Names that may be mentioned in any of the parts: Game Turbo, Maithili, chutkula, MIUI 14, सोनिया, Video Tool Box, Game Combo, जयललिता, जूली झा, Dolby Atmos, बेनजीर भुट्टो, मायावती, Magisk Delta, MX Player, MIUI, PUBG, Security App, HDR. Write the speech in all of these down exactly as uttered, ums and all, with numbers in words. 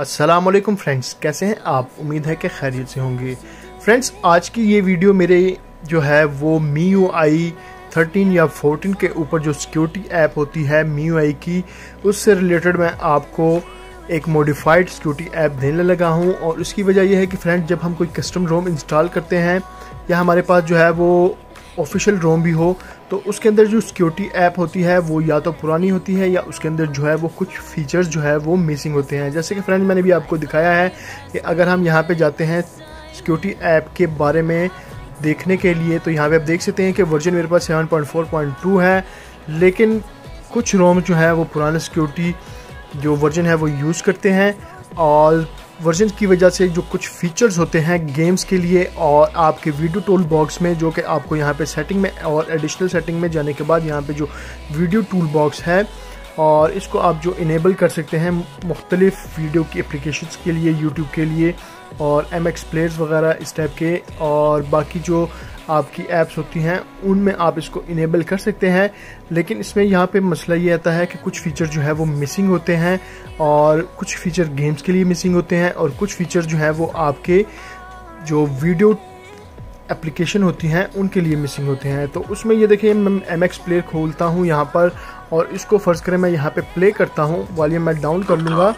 अस्सलामुअलैकुम फ्रेंड्स, कैसे हैं आप? उम्मीद है कि खैरियत से होंगे। फ्रेंड्स, आज की ये वीडियो मेरे जो है वो M I U I thirteen या फोर्टीन के ऊपर जो सिक्योरिटी ऐप होती है M I U I की, उससे रिलेटेड मैं आपको एक मॉडिफाइड सिक्योरिटी ऐप देने लगा हूं। और उसकी वजह यह है कि फ्रेंड्स, जब हम कोई कस्टम रोम इंस्टॉल करते हैं या हमारे पास जो है वो ऑफिशियल रोम भी हो, तो उसके अंदर जो सिक्योरिटी ऐप होती है वो या तो पुरानी होती है या उसके अंदर जो है वो कुछ फीचर्स जो है वो मिसिंग होते हैं। जैसे कि फ्रेंड मैंने भी आपको दिखाया है कि अगर हम यहाँ पे जाते हैं सिक्योरिटी ऐप के बारे में देखने के लिए, तो यहाँ पे आप देख सकते हैं कि वर्जन मेरे पास seven point four point two है, लेकिन कुछ रोम जो है वो पुराना सिक्योरिटी जो वर्जन है वो यूज़ करते हैं। और वर्जन की वजह से जो कुछ फीचर्स होते हैं गेम्स के लिए और आपके वीडियो टूल बॉक्स में, जो कि आपको यहाँ पे सेटिंग में और एडिशनल सेटिंग में जाने के बाद यहाँ पे जो वीडियो टूल बॉक्स है, और इसको आप जो इनेबल कर सकते हैं मुख्तलिफ वीडियो की एप्लीकेशंस के लिए, यूट्यूब के लिए और एम एक्स प्लेयर्स वगैरह इस टाइप के, और बाकी जो आपकी ऐप्स होती हैं उनमें आप इसको इनेबल कर सकते हैं। लेकिन इसमें यहाँ पे मसला ये आता है कि कुछ फ़ीचर जो है वो मिसिंग होते हैं, और कुछ फ़ीचर गेम्स के लिए मिसिंग होते हैं, और कुछ फ़ीचर जो है वो आपके जो वीडियो एप्लीकेशन होती हैं उनके लिए मिसिंग होते हैं। तो उसमें ये देखिए, मैं एम एक्स प्लेयर खोलता हूँ यहाँ पर, और इसको फ़र्ज़ करें मैं यहाँ पे प्ले करता हूँ, वॉल्यूम मैं डाउन कर लूँगा,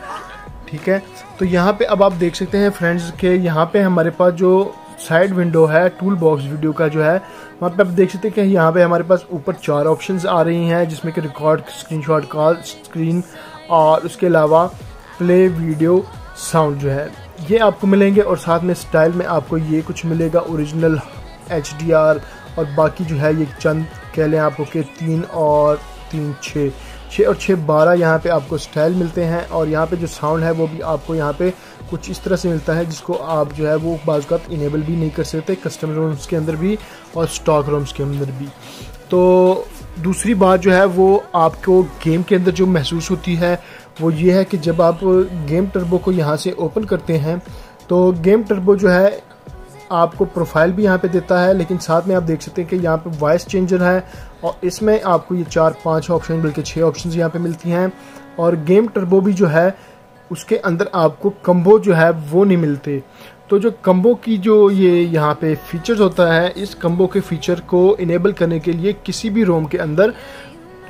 ठीक है। तो यहाँ पे अब आप देख सकते हैं फ्रेंड्स के यहाँ पे हमारे पास जो साइड विंडो है टूल बॉक्स वीडियो का जो है, वहाँ पे आप देख सकते हैं कि यहाँ पे हमारे पास ऊपर चार ऑप्शंस आ रही हैं, जिसमें कि रिकॉर्ड, स्क्रीनशॉट, कॉल, स्क्रीन और उसके अलावा प्ले, वीडियो, साउंड जो है ये आपको मिलेंगे। और साथ में स्टाइल में आपको ये कुछ मिलेगा, ओरिजिनल, एच डी आर और बाकी जो है ये चंद कह लें आपको के तीन और तीन छः छः और छः बारह यहाँ पे आपको स्टाइल मिलते हैं। और यहाँ पे जो साउंड है वो भी आपको यहाँ पे कुछ इस तरह से मिलता है, जिसको आप जो है वो बाज़ का इनेबल भी नहीं कर सकते, कस्टम रोम्स के अंदर भी और स्टॉक रोम्स के अंदर भी। तो दूसरी बात जो है वो आपको गेम के अंदर जो महसूस होती है वो ये है कि जब आप गेम टर्बो को यहाँ से ओपन करते हैं, तो गेम टर्बो जो है आपको प्रोफाइल भी यहाँ पे देता है, लेकिन साथ में आप देख सकते हैं कि यहाँ पे वॉइस चेंजर है, और इसमें आपको ये चार पांच ऑप्शन बल्कि छः ऑप्शंस यहाँ पे मिलती हैं। और गेम टर्बो भी जो है उसके अंदर आपको कम्बो जो है वो नहीं मिलते। तो जो कम्बो की जो ये यहाँ पे फीचर्स होता है, इस कम्बो के फीचर को इनेबल करने के लिए किसी भी रोम के अंदर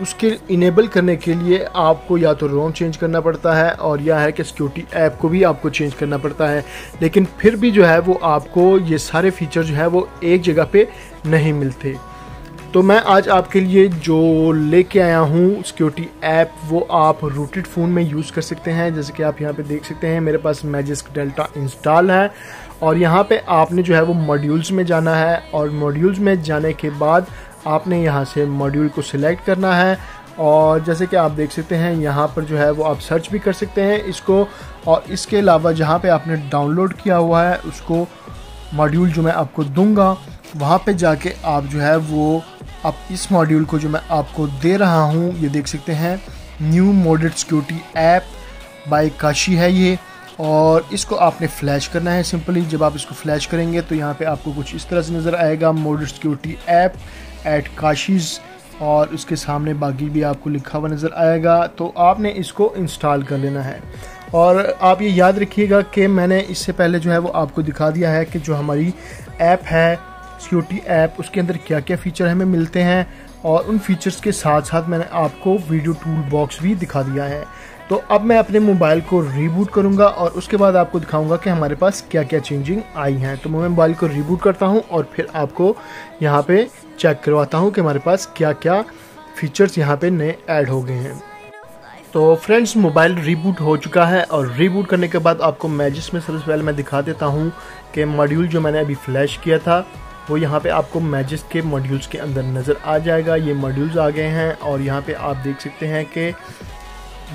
उसके इनेबल करने के लिए आपको या तो रोम चेंज करना पड़ता है, और यह है कि सिक्योरिटी ऐप को भी आपको चेंज करना पड़ता है। लेकिन फिर भी जो है वो आपको ये सारे फीचर जो है वो एक जगह पे नहीं मिलते। तो मैं आज आपके लिए जो लेके आया हूँ सिक्योरिटी ऐप, वो आप रूटेड फ़ोन में यूज़ कर सकते हैं। जैसे कि आप यहाँ पे देख सकते हैं मेरे पास मैजिस्क डेल्टा इंस्टॉल है, और यहाँ पे आपने जो है वो मॉड्यूल्स में जाना है, और मॉड्यूल्स में जाने के बाद आपने यहाँ से मॉड्यूल को सिलेक्ट करना है। और जैसे कि आप देख सकते हैं यहाँ पर जो है वो आप सर्च भी कर सकते हैं इसको, और इसके अलावा जहाँ पे आपने डाउनलोड किया हुआ है उसको, मॉड्यूल जो मैं आपको दूंगा वहाँ पे जाके आप जो है वो आप इस मॉड्यूल को जो मैं आपको दे रहा हूँ, ये देख सकते हैं new modern security app by Kashi है ये, और इसको आपने फ्लैश करना है सिंपली। जब आप इसको फ्लैश करेंगे तो यहाँ पे आपको कुछ इस तरह से नज़र आएगा, modern security app at Kashi's, और उसके सामने बाकी भी आपको लिखा हुआ नज़र आएगा। तो आपने इसको इंस्टॉल कर लेना है। और आप ये याद रखिएगा कि मैंने इससे पहले जो है वो आपको दिखा दिया है कि जो हमारी ऐप है सिक्योरिटी ऐप, उसके अंदर क्या क्या फ़ीचर हमें मिलते हैं, और उन फीचर्स के साथ साथ मैंने आपको वीडियो टूल बॉक्स भी दिखा दिया है। तो अब मैं अपने मोबाइल को रीबूट करूंगा और उसके बाद आपको दिखाऊंगा कि हमारे पास क्या क्या चेंजिंग आई हैं। तो मैं मोबाइल को रीबूट करता हूं और फिर आपको यहां पे चेक करवाता हूं कि हमारे पास क्या क्या फीचर्स यहां पे नए ऐड हो गए हैं। तो फ्रेंड्स, मोबाइल रीबूट हो चुका है, और रीबूट करने के बाद आपको मैजिस्क में सबसे पहले मैं दिखा देता हूँ कि मॉड्यूल जो मैंने अभी फ्लैश किया था वो यहाँ पे आपको मैजिस्क के मॉड्यूल्स के अंदर नज़र आ जाएगा। ये मॉड्यूल्स आ गए हैं, और यहाँ पे आप देख सकते हैं कि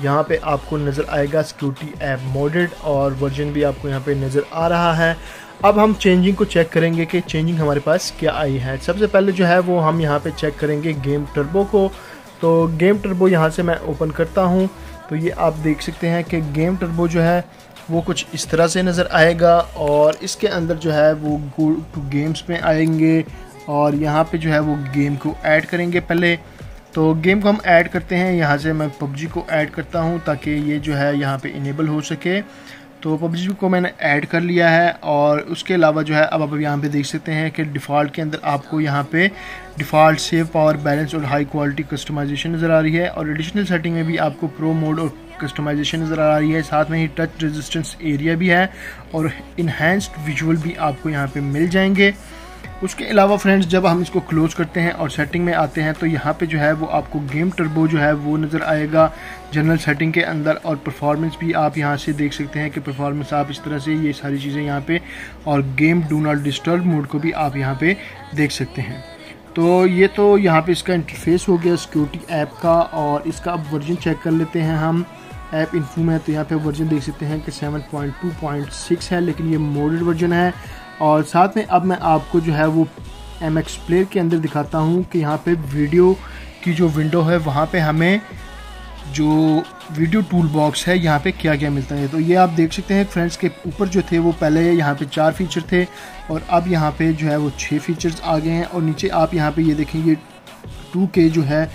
यहाँ पे आपको नज़र आएगा सिक्योरिटी ऐप मॉडेड, और वर्जन भी आपको यहाँ पे नज़र आ रहा है। अब हम चेंजिंग को चेक करेंगे कि चेंजिंग हमारे पास क्या आई है। सबसे पहले जो है वो हम यहाँ पे चेक करेंगे गेम टर्बो को। तो गेम टर्बो यहाँ से मैं ओपन करता हूँ, तो ये आप देख सकते हैं कि गेम टर्बो जो है वो कुछ इस तरह से नज़र आएगा, और इसके अंदर जो है वो गो टू गेम्स में आएंगे, और यहाँ पे जो है वो गेम को ऐड करेंगे पहले, तो गेम को हम ऐड करते हैं, यहाँ से मैं पबजी को ऐड करता हूँ ताकि ये जो है यहाँ पे इनेबल हो सके। तो पबजी को मैंने ऐड कर लिया है और उसके अलावा जो है अब आप यहाँ पे देख सकते हैं कि डिफ़ॉल्ट के अंदर आपको यहाँ पे डिफ़ॉल्ट सेव पावर बैलेंस और हाई क्वालिटी कस्टमाइजेशन नज़र आ रही है और एडिशनल सेटिंग में भी आपको प्रो मोड और कस्टमाइजेशन नज़र आ रही है, साथ में ही टच रेजिस्टेंस एरिया भी है और इन्हेंस्ड विजुअल भी आपको यहाँ पर मिल जाएंगे। उसके अलावा फ्रेंड्स जब हम इसको क्लोज़ करते हैं और सेटिंग में आते हैं तो यहाँ पे जो है वो आपको गेम टर्बो जो है वो नज़र आएगा जनरल सेटिंग के अंदर, और परफॉर्मेंस भी आप यहाँ से देख सकते हैं कि परफॉर्मेंस आप इस तरह से ये सारी चीज़ें यहाँ पे, और game do not disturb mode को भी आप यहाँ पे देख सकते हैं। तो ये तो यहाँ पर इसका इंटरफेस हो गया सिक्योरिटी ऐप का, और इसका अब वर्जन चेक कर लेते हैं हम। ऐप इन्फो में तो यहाँ पे वर्जन देख सकते हैं कि seven point two point six है, लेकिन ये मोडेड वर्जन है। और साथ में अब मैं आपको जो है वो एम एक्स प्लेयर के अंदर दिखाता हूँ कि यहाँ पे वीडियो की जो विंडो है वहाँ पे हमें जो वीडियो टूल बॉक्स है यहाँ पे क्या क्या मिलता है। तो ये आप देख सकते हैं फ्रेंड्स के ऊपर जो थे वो पहले यहाँ पे चार फीचर थे और अब यहाँ पे जो है वो छः फीचर्स आ गए हैं। और नीचे आप यहाँ पर ये देखें ये टू के जो है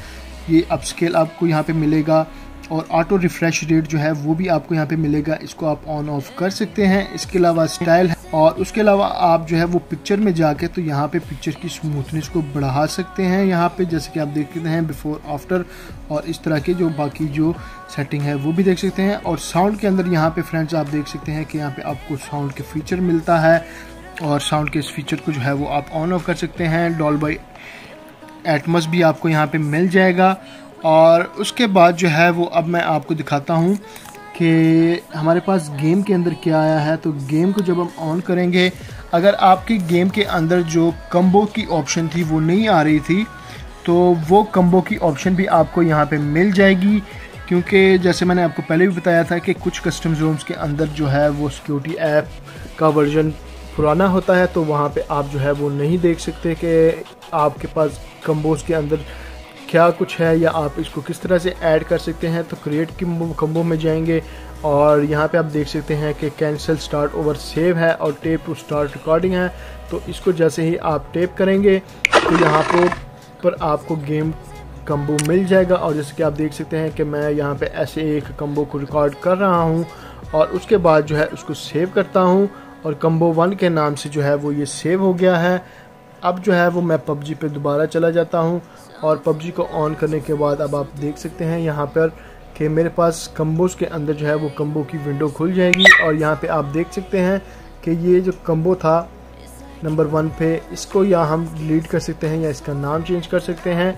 ये अपस्केल आपको यहाँ पर मिलेगा और ऑटो रिफ्रेश रेट जो है वो भी आपको यहाँ पे मिलेगा, इसको आप ऑन ऑफ कर सकते हैं। इसके अलावा स्टाइल है और उसके अलावा आप जो है वो पिक्चर में जाके तो यहाँ पे पिक्चर की स्मूथनेस को बढ़ा सकते हैं यहाँ पे, जैसे कि आप देखते हैं बिफोर आफ्टर, और इस तरह के जो बाकी जो सेटिंग है वो भी देख सकते हैं। और साउंड के अंदर यहाँ पर फ्रेंड्स आप देख सकते हैं कि यहाँ पर आपको साउंड के फीचर मिलता है और साउंड के इस फीचर को जो है वो आप ऑन ऑफ कर सकते हैं। डॉल्बी एटमॉस भी आपको यहाँ पर मिल जाएगा। और उसके बाद जो है वो अब मैं आपको दिखाता हूँ कि हमारे पास गेम के अंदर क्या आया है। तो गेम को जब हम ऑन करेंगे, अगर आपकी गेम के अंदर जो कम्बो की ऑप्शन थी वो नहीं आ रही थी तो वो कम्बो की ऑप्शन भी आपको यहाँ पे मिल जाएगी, क्योंकि जैसे मैंने आपको पहले भी बताया था कि कुछ कस्टम जोन्स के अंदर जो है वो सिक्योरिटी ऐप का वर्जन पुराना होता है तो वहाँ पर आप जो है वो नहीं देख सकते कि आपके पास कम्बोज़ के अंदर क्या कुछ है या आप इसको किस तरह से ऐड कर सकते हैं। तो क्रिएट की कम्बो में जाएंगे और यहाँ पे आप देख सकते हैं कि कैंसिल स्टार्ट ओवर सेव है और टेप टू स्टार्ट रिकॉर्डिंग है। तो इसको जैसे ही आप टेप करेंगे तो यहाँ पर पर आपको गेम कम्बो मिल जाएगा। और जैसे कि आप देख सकते हैं कि मैं यहाँ पे ऐसे एक कम्बो को रिकॉर्ड कर रहा हूँ और उसके बाद जो है उसको सेव करता हूँ और कम्बो वन के नाम से जो है वो ये सेव हो गया है। अब जो है वो मैं पबजी पे दोबारा चला जाता हूँ और पबजी को ऑन करने के बाद अब आप देख सकते हैं यहाँ पर कि मेरे पास कम्बोज़ के अंदर जो है वो कम्बो की विंडो खुल जाएगी। और यहाँ पे आप देख सकते हैं कि ये जो कम्बो था नंबर वन पे, इसको या हम डिलीट कर सकते हैं या इसका नाम चेंज कर सकते हैं।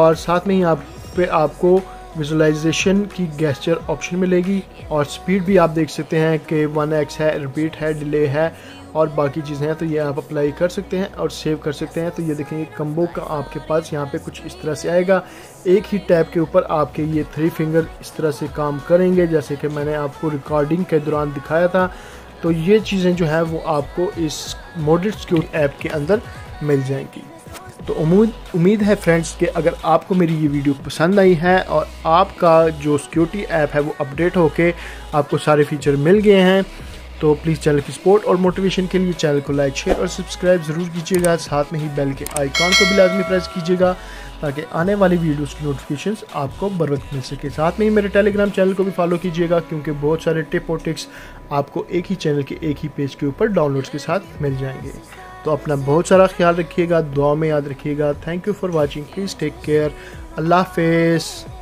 और साथ में ही यहाँ पे आपको विजुलाइजेशन की गेस्चर ऑप्शन मिलेगी और स्पीड भी आप देख सकते हैं कि वन एक्स है, रिपीट है, डिले है और बाकी चीज़ें हैं। तो ये आप अप्लाई कर सकते हैं और सेव कर सकते हैं। तो ये देखेंगे कम्बो का आपके पास यहाँ पे कुछ इस तरह से आएगा। एक ही टैब के ऊपर आपके ये थ्री फिंगर इस तरह से काम करेंगे, जैसे कि मैंने आपको रिकॉर्डिंग के दौरान दिखाया था। तो ये चीज़ें जो है वो आपको इस मॉडरेट सिक्योरिटी ऐप के अंदर मिल जाएंगी। तो उम्मीद उम्मीद है फ्रेंड्स कि अगर आपको मेरी ये वीडियो पसंद आई है और आपका जो सिक्योरिटी ऐप है वो अपडेट होके आपको सारे फीचर मिल गए हैं, तो प्लीज़ चैनल की सपोर्ट और मोटिवेशन के लिए चैनल को लाइक, शेयर और सब्सक्राइब ज़रूर कीजिएगा। साथ में ही बेल के आइकॉन को भी लाजमी प्रेस कीजिएगा ताकि आने वाली वीडियोस की नोटिफिकेशंस आपको बर वक्त मिल सके। साथ में ही मेरे टेलीग्राम चैनल को भी फॉलो कीजिएगा क्योंकि बहुत सारे टिप और टिक्स आपको एक ही चैनल के एक ही पेज के ऊपर डाउनलोड्स के साथ मिल जाएंगे। तो अपना बहुत सारा ख्याल रखिएगा, दुआ में याद रखिएगा। Thank you for watching, please take care, अल्लाह हाफिज़।